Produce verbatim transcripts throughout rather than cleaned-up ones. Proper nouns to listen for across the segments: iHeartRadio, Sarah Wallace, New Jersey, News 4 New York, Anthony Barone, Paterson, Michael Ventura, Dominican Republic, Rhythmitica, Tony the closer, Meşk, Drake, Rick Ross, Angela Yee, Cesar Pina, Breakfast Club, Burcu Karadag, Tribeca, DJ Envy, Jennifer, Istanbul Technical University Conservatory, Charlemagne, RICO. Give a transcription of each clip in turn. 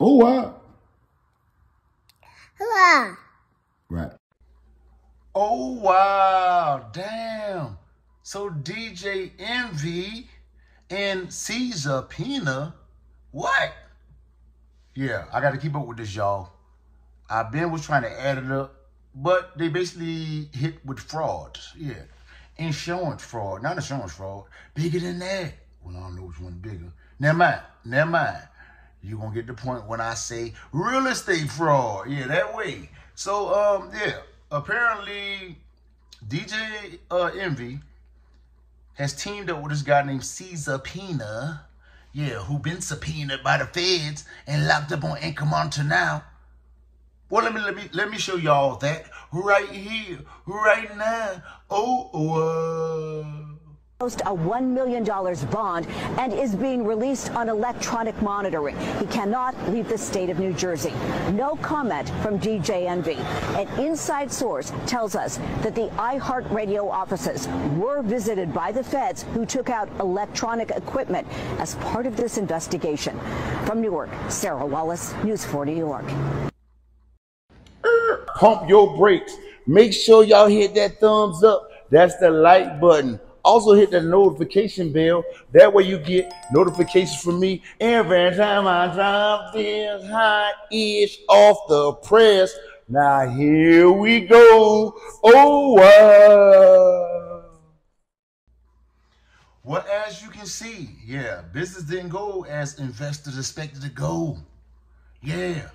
Oh, wow. Hello. Right. Oh, wow. Damn. So D J Envy and Cesar Pina, what? Yeah, I got to keep up with this, y'all. I've been was trying to add it up, but they basically hit with fraud. Yeah, insurance fraud, not insurance fraud, bigger than that. Well, I don't know which one's bigger. Never mind, never mind. You're going to get the point when I say real estate fraud. Yeah, that way. So, um, yeah, apparently D J uh, Envy has teamed up with this guy named Cesar Pina. Yeah, who been subpoenaed by the feds and locked up on income until now. Well, let me let me let me show y'all that right here, right now. Oh, oh. Post a one million dollar bond and is being released on electronic monitoring. He cannot leave the state of New Jersey. No comment from D J Envy. An inside source tells us that the iHeartRadio offices were visited by the feds who took out electronic equipment as part of this investigation. From Newark, Sarah Wallace, News four New York. Pump your brakes. Make sure y'all hit that thumbs up. That's the like button. Also hit the notification bell. That way you get notifications from me every time I drop this hot-ish off the press. Now here we go. Oh, wow. Well, as you can see, yeah, business didn't go as investors expected to go. Yeah.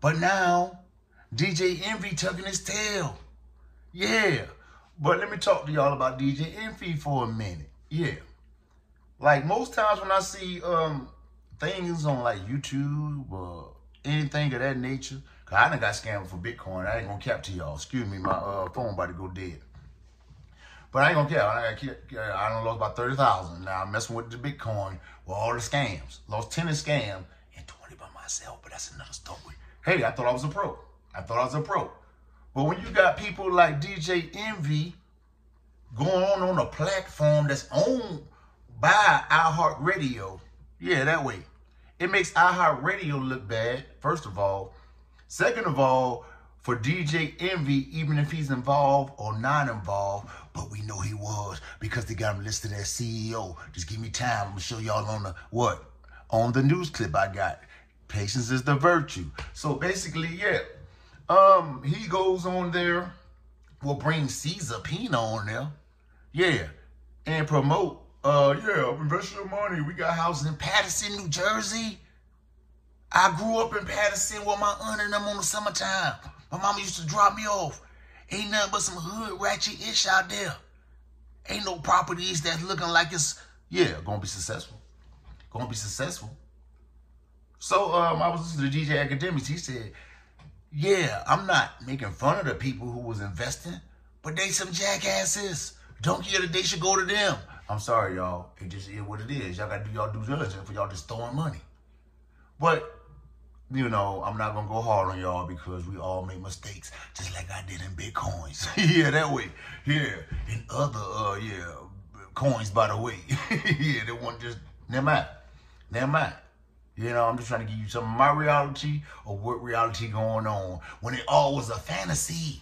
But now, D J Envy tugging his tail. Yeah. But let me talk to y'all about D J Envy for a minute. Yeah. Like most times when I see um, things on like YouTube or anything of that nature, cause I done got scammed for Bitcoin. I ain't gonna cap to y'all. Excuse me, my uh, phone about to go dead. But I ain't gonna cap. I, gotta, I done lost about thirty thousand. Now I'm messing with the Bitcoin with all the scams. Lost ten in scam and twenty by myself, but that's another story. Hey, I thought I was a pro. I thought I was a pro. But when you got people like D J Envy going on on a platform that's owned by iHeartRadio, yeah, that way. It makes iHeartRadio look bad, first of all. Second of all, for D J Envy, even if he's involved or not involved, but we know he was because they got him listed as C E O. Just give me time. I'm going to show y'all on the, what? On the news clip I got. Patience is the virtue. So basically, yeah. Um, he goes on there, will bring Cesar Pina on there, yeah, and promote, uh, yeah, invest your money. We got houses in Paterson, New Jersey. I grew up in Paterson with my aunt and them on the summertime. My mama used to drop me off. Ain't nothing but some hood ratchet-ish out there. Ain't no properties that's looking like it's, yeah, gonna be successful. Gonna be successful. So, um, I was listening to D J Akademiks. He said, yeah, I'm not making fun of the people who was investing, but they some jackasses. Don't care that they should go to them. I'm sorry, y'all. It just is what it is. Y'all got to do y'all due diligence for y'all just throwing money. But, you know, I'm not going to go hard on y'all because we all make mistakes just like I did in Bitcoins. Yeah, that way. Yeah. And other, uh, yeah, coins, by the way. Yeah, they want just, never mind. Never mind. You know, I'm just trying to give you some of my reality or what reality going on when it all was a fantasy.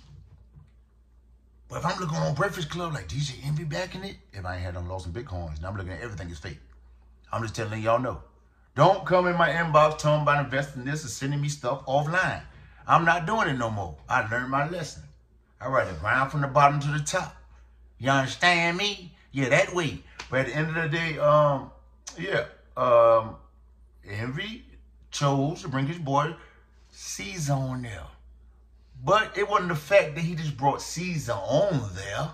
But if I'm looking on Breakfast Club like D J Envy backing it, if I ain't had them lost some Bitcoins, now I'm looking at everything is fake. I'm just telling y'all no. Don't come in my inbox telling about investing this and sending me stuff offline. I'm not doing it no more. I learned my lesson. I rather grind from the bottom to the top. You understand me? Yeah, that way. But at the end of the day, um, yeah, um, Envy chose to bring his boy Cesar on there. But it wasn't the fact that he just brought Cesar on there.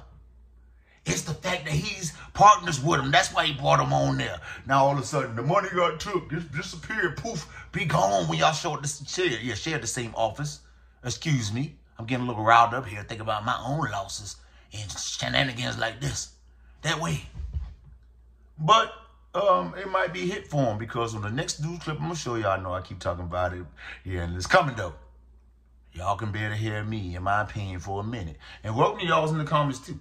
It's the fact that he's partners with him. That's why he brought him on there. Now, all of a sudden, the money got took, just disappeared, poof, be gone when y'all showed this chair. Yeah, shared the same office. Excuse me. I'm getting a little riled up here. Think about my own losses and shenanigans like this. That way. But Um, it might be hit for him because on the next news clip, I'm going to show y'all. I know I keep talking about it. Yeah, and it's coming, though. Y'all can bear to hear me, in my opinion, for a minute. And welcome to y'all's in the comments, too.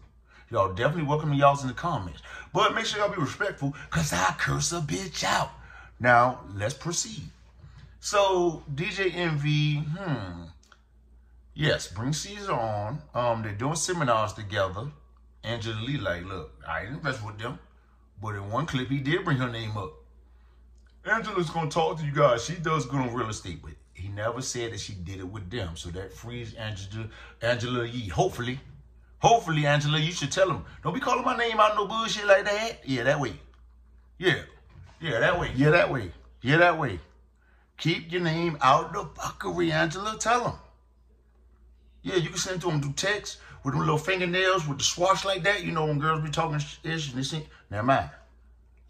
Y'all definitely welcome to y'all's in the comments. But make sure y'all be respectful because I curse a bitch out. Now, let's proceed. So D J Envy, hmm, yes, bring Cesar on. Um, they're doing seminars together. Angela Yee, like, look, I didn't mess with them, but in one clip he did bring her name up. Angela's gonna talk to you guys. She does good on real estate, but he never said that she did it with them. So that frees Angela, Angela Yee. Hopefully, hopefully, Angela, you should tell him. Don't be calling my name out no bullshit like that. Yeah, that way. Yeah, yeah, that way. Yeah, that way. Yeah, that way. Keep your name out of the fuckery, Angela. Tell him. Yeah, you can send to him through text with them little fingernails with the swatch like that. You know, when girls be talking ish and they say, never mind.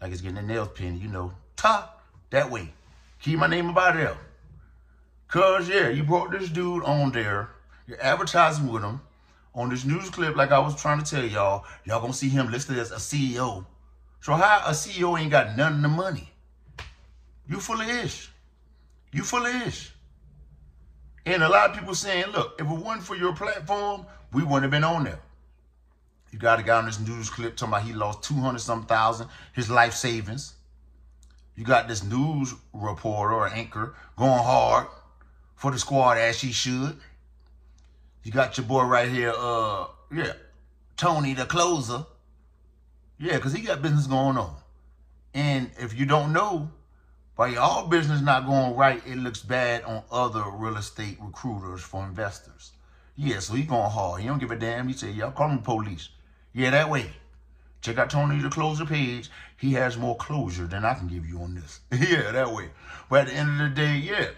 Like it's getting a nail pin, you know. Ta. That way. Keep my name about there. Cause yeah, you brought this dude on there. You're advertising with him on this news clip, like I was trying to tell y'all. Y'all gonna see him listed as a C E O. So how a C E O ain't got none of the money? You full of ish. You full of ish. And a lot of people saying, look, if it wasn't for your platform, we wouldn't have been on there. You got a guy on this news clip talking about he lost two hundred some thousand, his life savings. You got this news reporter or anchor going hard for the squad as she should. You got your boy right here, uh, yeah, Tony the closer. Yeah, because he got business going on. And if you don't know, by y'all business not going right, it looks bad on other real estate recruiters for investors. Yeah, so he going hard. He don't give a damn. He said, y'all call him police. Yeah, that way. Check out Tony the closer page. He has more closure than I can give you on this. Yeah, that way. But at the end of the day, yeah.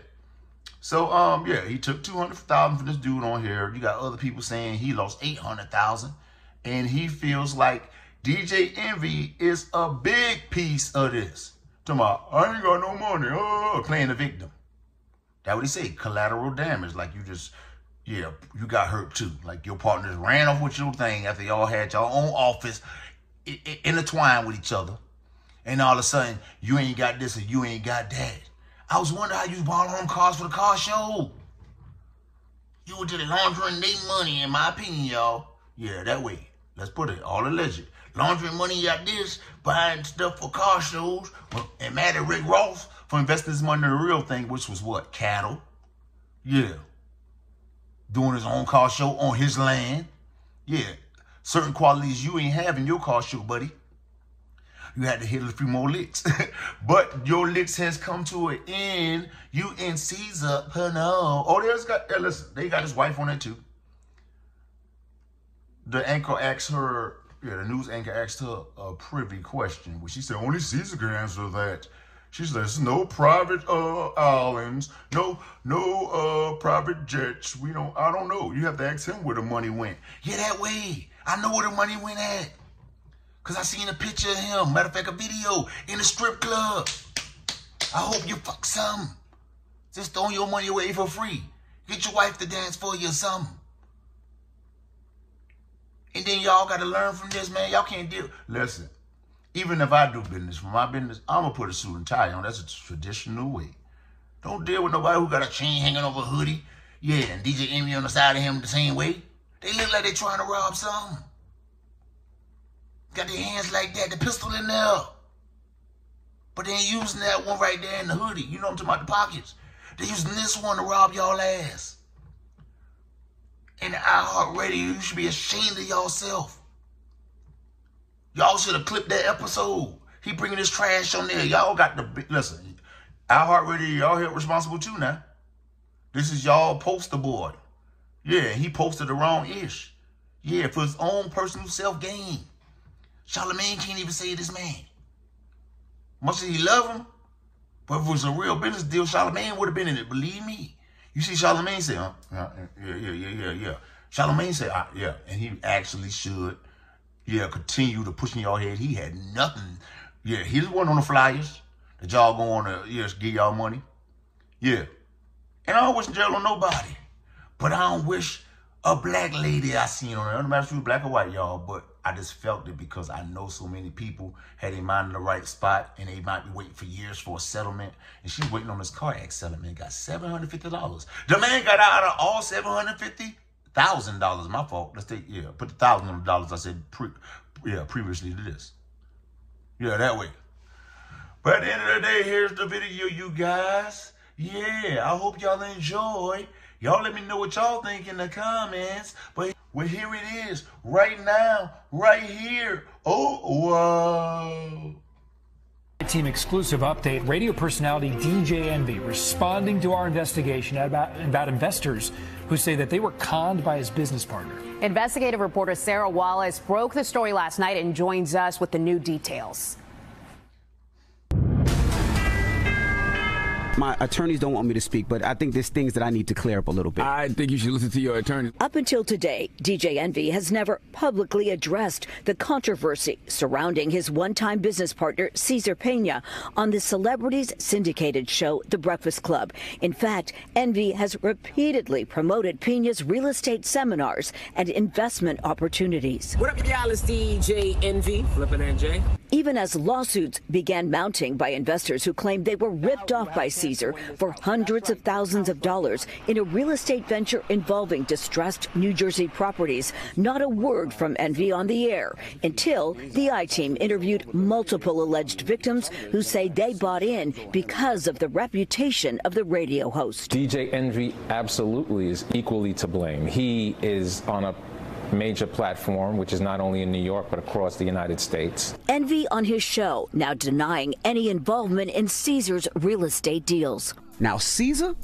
So, um, yeah, he took two hundred thousand dollars for this dude on here. You got other people saying he lost eight hundred thousand dollars. And he feels like D J Envy is a big piece of this. Tomorrow, I ain't got no money. Oh, playing the victim. That what he say. Collateral damage. Like you just, yeah, you got hurt too. Like your partners ran off with your thing after y'all had your own office. Intertwined with each other, and all of a sudden you ain't got this or you ain't got that. I was wondering how you bought on cars for the car show. You were just laundering their money, in my opinion, y'all. Yeah, that way. Let's put it all alleged. Laundering money like this, buying stuff for car shows, and mad at Rick Ross for investing his money in the real thing, which was what, cattle. Yeah. Doing his own car show on his land. Yeah. Certain qualities you ain't have in your car show, buddy. You had to hit a few more licks. But your licks has come to an end. You and Cesar Pina. Oh, there's got, listen, they got his wife on there too. The anchor asked her, yeah, the news anchor asked her a privy question, which she said only Cesar can answer that. She says, no private uh, islands, no no uh, private jets. We don't, I don't know. You have to ask him where the money went. Yeah, that way. I know where the money went at. Because I seen a picture of him. Matter of fact, a video in a strip club. I hope you fuck something. Just throw your money away for free. Get your wife to dance for you or something. And then y'all got to learn from this, man. Y'all can't deal. Listen, even if I do business for my business, I'm going to put a suit and tie on. That's a traditional way. Don't deal with nobody who got a chain hanging over a hoodie. Yeah, and D J Envy on the side of him the same way. They look like they're trying to rob something. Got their hands like that, the pistol in there. But they ain't using that one right there in the hoodie. You know what I'm talking about, the pockets. They're using this one to rob y'all ass. And the iHeartRadio, you should be ashamed of yourself. Y'all should have clipped that episode. He bringing this trash on there. Y'all got the, listen, iHeartRadio, y'all here responsible too now. This is y'all poster board. Yeah, he posted the wrong ish. Yeah, for his own personal self-gain. Charlemagne can't even say this man. Much as he love him, but if it was a real business deal, Charlemagne would have been in it, believe me. You see Charlemagne say, huh? Yeah, yeah, yeah, yeah, yeah. Charlemagne said, uh, yeah, and he actually should, yeah, continue to push in your head. He had nothing. Yeah, he wasn't on the flyers that y'all going to, yes, give y'all money. Yeah. And I wasn't jail on nobody. But I don't wish a black lady I seen on her. It doesn't matter if she was black or white, y'all, but I just felt it because I know so many people had their mind in the right spot and they might be waiting for years for a settlement. And she's waiting on this car accident settlement. Got seven hundred fifty dollars. The man got out of all seven hundred fifty thousand dollars. My fault. Let's take, yeah, put the thousand on the dollars I said pre, yeah, previously to this. Yeah, that way. But at the end of the day, here's the video, you guys. Yeah, I hope y'all enjoy. Y'all let me know what y'all think in the comments. But well, here it is, right now, right here. Oh, whoa. Team exclusive update. Radio personality D J Envy responding to our investigation about, about investors who say that they were conned by his business partner. Investigative reporter Sarah Wallace broke the story last night and joins us with the new details. My attorneys don't want me to speak, but I think there's things that I need to clear up a little bit. I think you should listen to your attorney. Up until today, D J Envy has never publicly addressed the controversy surrounding his one-time business partner, Cesar Pina, on the celebrity's syndicated show, The Breakfast Club. In fact, Envy has repeatedly promoted Pina's real estate seminars and investment opportunities. What up, y'all? It's D J Envy. Flippin' N J. Even as lawsuits began mounting by investors who claimed they were ripped off by Cesar for hundreds of thousands of dollars in a real estate venture involving distressed New Jersey properties, not a word from Envy on the air until the I-Team interviewed multiple alleged victims who say they bought in because of the reputation of the radio host. D J Envy absolutely is equally to blame. He is on a major platform, which is not only in New York, but across the United States. Envy on his show now denying any involvement in Cesar's real estate deals. Now, Cesar,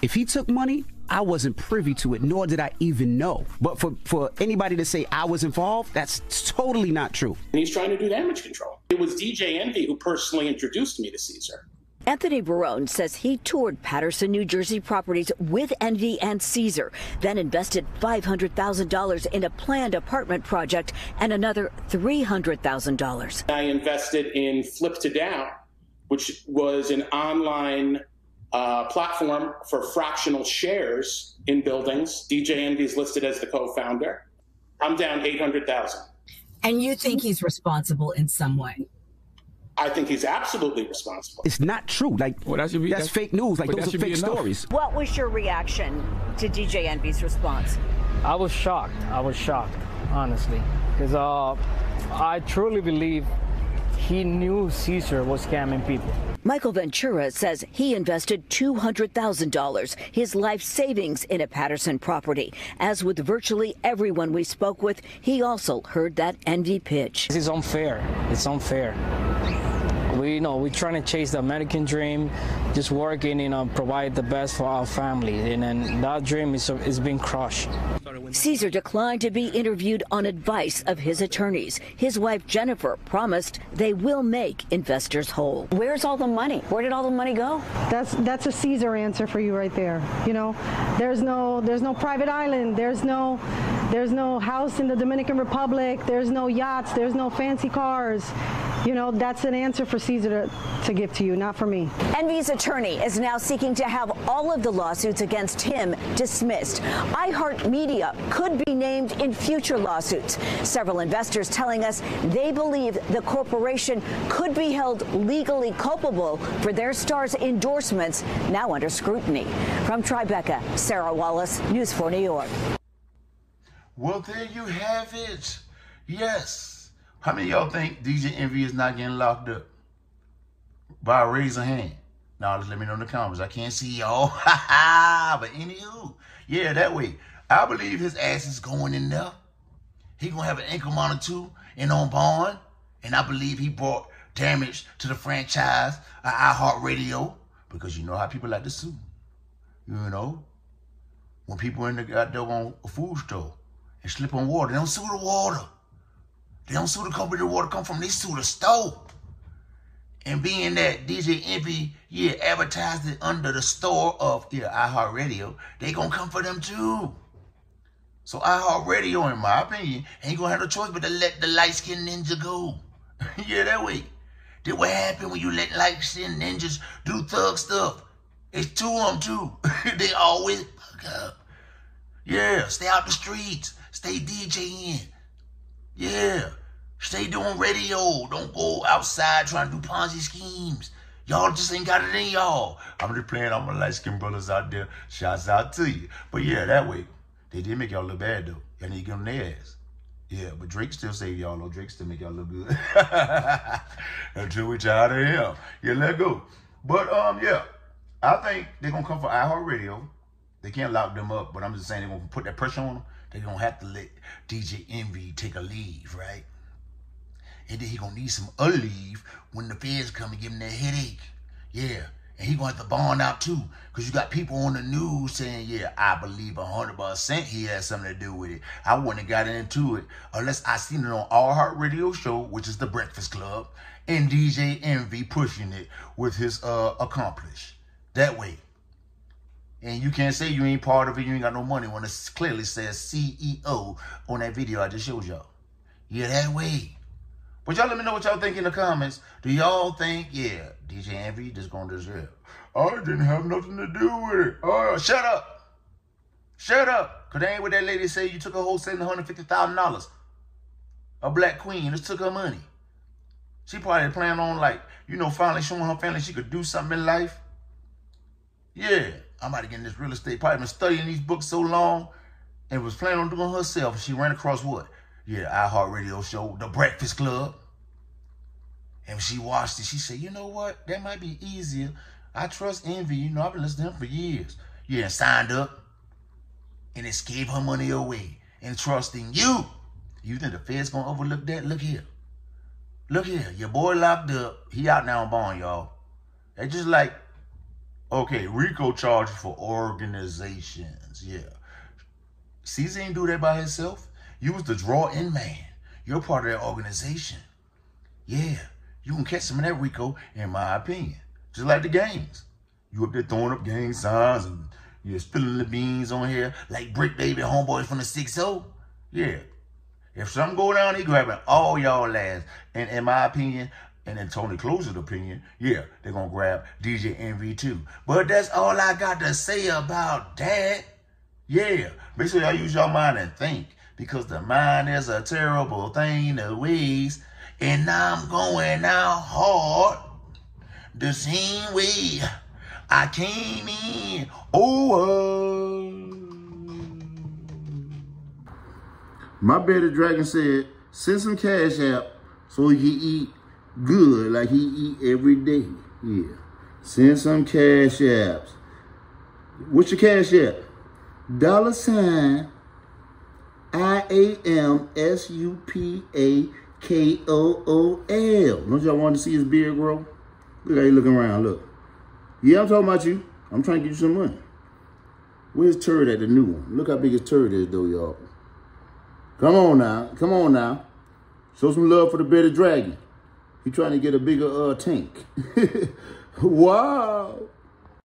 if he took money, I wasn't privy to it, nor did I even know. But for, for anybody to say I was involved, that's totally not true. And he's trying to do damage control. It was D J Envy who personally introduced me to Cesar. Anthony Barone says he toured Paterson, New Jersey properties with Envy and Cesar, then invested five hundred thousand dollars in a planned apartment project and another three hundred thousand dollars. I invested in Flip to Down, which was an online uh, platform for fractional shares in buildings. D J Envy is listed as the co-founder. I'm down eight hundred thousand dollars. And you think he's responsible in some way? I think he's absolutely responsible. It's not true. Like, well, that should be, that's, that's fake news. Like, those are fake stories. What was your reaction to D J Envy's response? I was shocked. I was shocked, honestly, because uh, I truly believe he knew Cesar was scamming people. Michael Ventura says he invested two hundred thousand dollars, his life savings, in a Paterson property. As with virtually everyone we spoke with, he also heard that Envy pitch. This is unfair. It's unfair. We, you know, we're trying to chase the American dream, just working, you know, provide the best for our family, and, and that dream is, is being crushed. Cesar declined to be interviewed on advice of his attorneys. His wife, Jennifer, promised they will make investors whole. Where's all the money? Where did all the money go? That's that's a Cesar answer for you right there. You know, there's no there's no private island. There's no there's no house in the Dominican Republic. There's no yachts. There's no fancy cars. You know, that's an answer for Cesar to, to give to you, not for me. Envy's attorney is now seeking to have all of the lawsuits against him dismissed. iHeartMedia could be named in future lawsuits. Several investors telling us they believe the corporation could be held legally culpable for their star's endorsements, now under scrutiny. From Tribeca, Sarah Wallace, News four New York. Well, there you have it. Yes. How many of y'all think D J Envy is not getting locked up? By a raise a hand. Now, just let me know in the comments. I can't see y'all. Ha ha. But anywho, yeah, that way. I believe his ass is going in there. He gonna have an increment or two and on bond. And I believe he brought damage to the franchise of iHeartRadio. Because you know how people like to sue. You know? When people in the goddamn on a food store and slip on water, they don't sue the water. They don't sue the company the water come from, they sue the store. And being that D J Envy, yeah, advertised it under the store of yeah, iHeartRadio, they gonna come for them too. So iHeartRadio, in my opinion, ain't gonna have no choice but to let the light-skinned ninja go. Yeah, that way. Then what happened when you let light-skinned ninjas do thug stuff? It's two of them too. They always fuck up. Yeah, stay out the streets, stay DJing. Yeah, stay doing radio. Don't go outside trying to do Ponzi schemes. Y'all just ain't got it in y'all. I'm just playing all my light-skinned brothers out there. Shouts out to you. But yeah, that way. They did make y'all look bad, though. Y'all need to get on their ass. Yeah, but Drake still save y'all, though. Drake still make y'all look good. Until we tired of him. Yeah, let go. But, um, yeah. I think they're going to come for iHeartRadio. They can't lock them up, but I'm just saying they're going to put that pressure on them. They're going to have to let D J Envy take a leave, right? And then he's going to need some other leave when the feds come and give him that headache. Yeah. And he's going to have to bond out, too. Because you got people on the news saying, yeah, I believe one hundred percent he has something to do with it. I wouldn't have gotten into it unless I seen it on Our Heart Radio Show, which is the Breakfast Club, and D J Envy pushing it with his uh accomplice. That way. And you can't say you ain't part of it, you ain't got no money, when it clearly says C E O on that video I just showed y'all. Yeah, that way. But y'all let me know what y'all think in the comments. Do y'all think, yeah, D J Envy just gonna deserve? I didn't have nothing to do with it. Oh, shut up. Shut up. Because that ain't what that lady said. You took a whole seven hundred fifty thousand dollars. A black queen just took her money. She probably planned on, like, you know, finally showing her family she could do something in life. Yeah, I'm about to get in this real estate. Probably been studying these books so long and was planning on doing herself. She ran across what? Yeah, iHeartRadio show, The Breakfast Club. And when she watched it, she said, you know what? That might be easier. I trust Envy. You know, I've been listening to him for years. Yeah, and signed up. And it gave her money away. And trusting you. You think the feds going to overlook that? Look here. Look here. Your boy locked up. He out now on bond, y'all. They just like, okay, RICO charged for organizations. Yeah. Cesar ain't do that by himself. You was the draw-in man. You're part of that organization. Yeah. You can catch some of that RICO, in my opinion. Just like the gangs. You up there throwing up gang signs and you're spilling the beans on here like Brick Baby homeboys from the six oh. Yeah. If something go down, they grabbing all y'all ass. And in my opinion, and in Tony the Closer's opinion, yeah, they're going to grab D J Envy too. But that's all I got to say about that. Yeah. Make sure y'all use your mind and think. Because the mind is a terrible thing to waste. And I'm going out hard. The same way I came in. Oh. My bearded dragon said, send some cash out so he eat good like he eat every day. Yeah. Send some cash apps. What's your cash app? Dollar sign. I A M S U P A K O O L. Don't y'all want to see his beard grow? Look how he looking around, look. Yeah, I'm talking about you. I'm trying to get you some money. Where's turd at, the new one? Look how big his turd is, though, y'all. Come on now. Come on now. Show some love for the bearded dragon. He trying to get a bigger uh, tank. Wow.